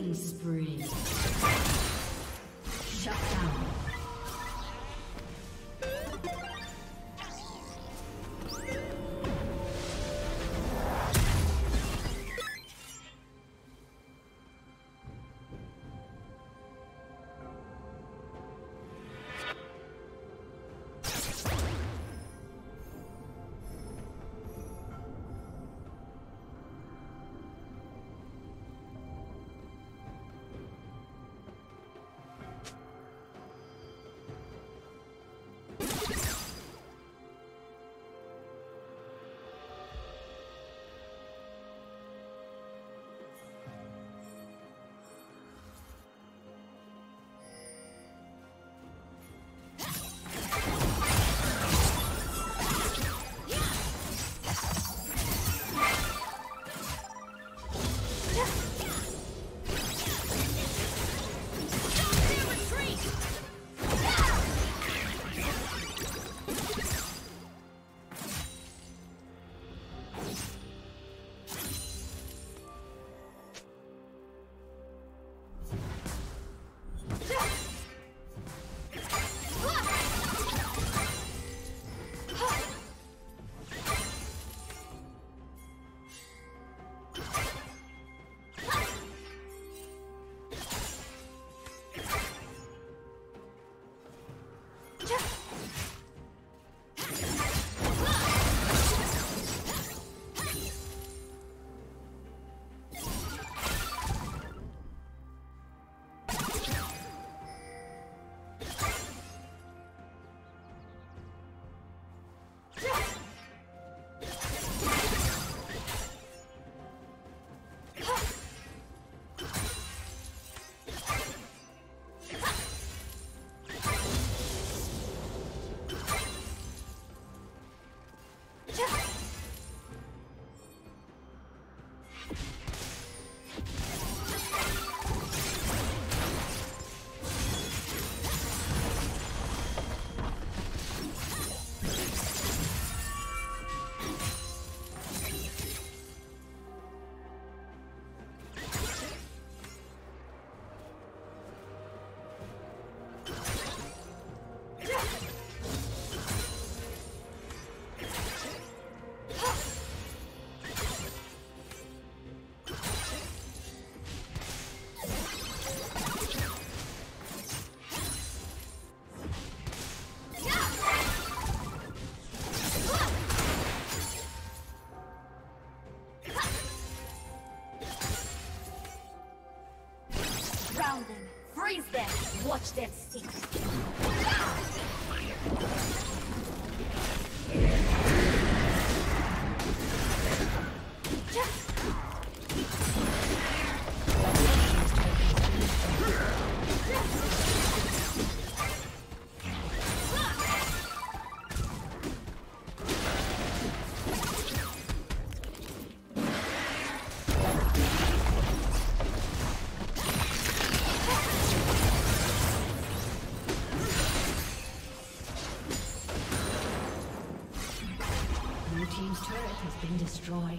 Killing spree. Shut down. Freeze them! Watch them sink! Destroyed.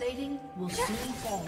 plating will soon fall.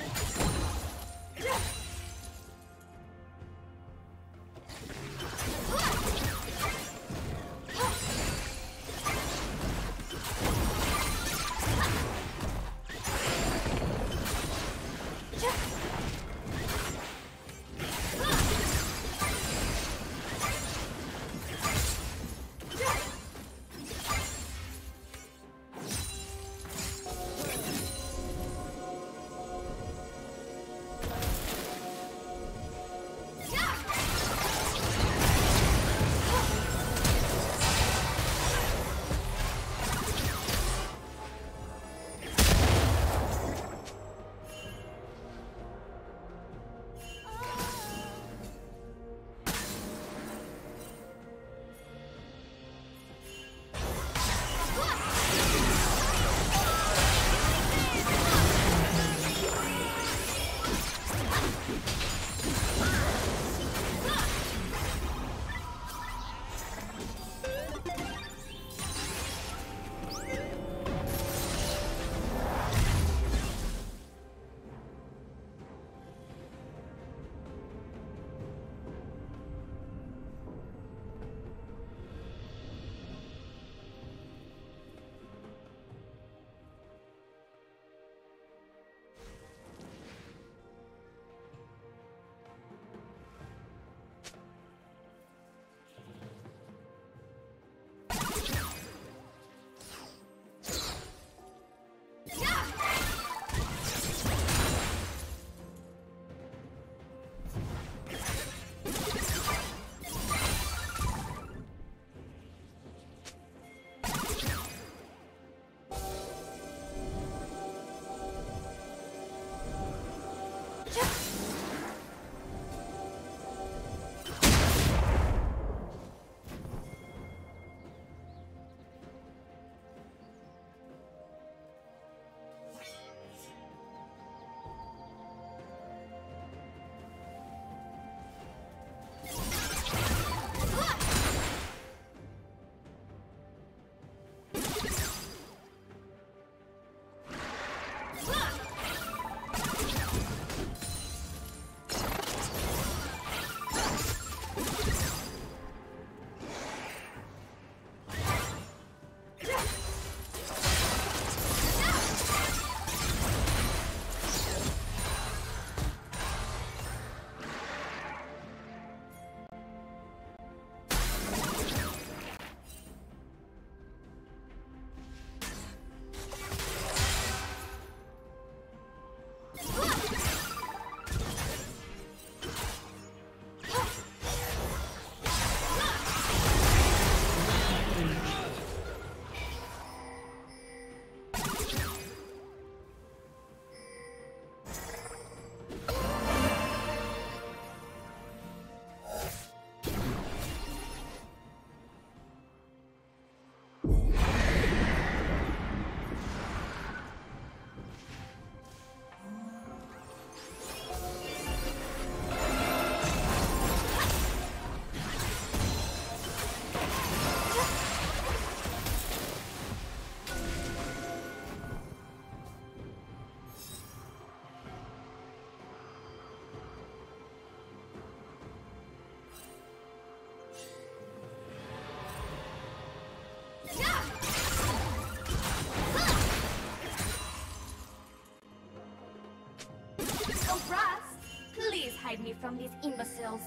Hide me from these imbeciles.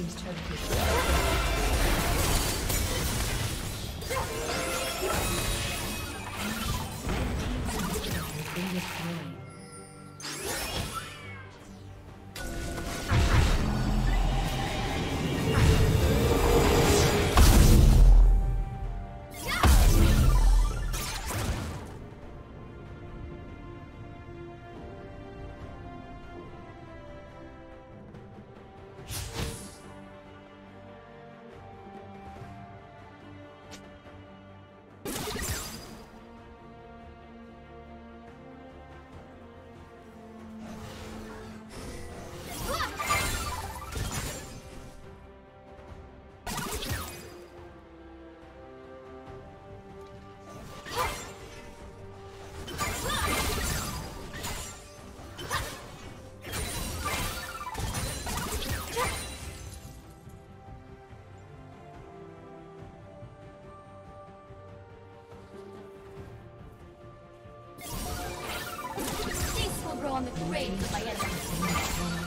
team's turret is destroyed. Red team's turret has been destroyed. On the grave of my enemies.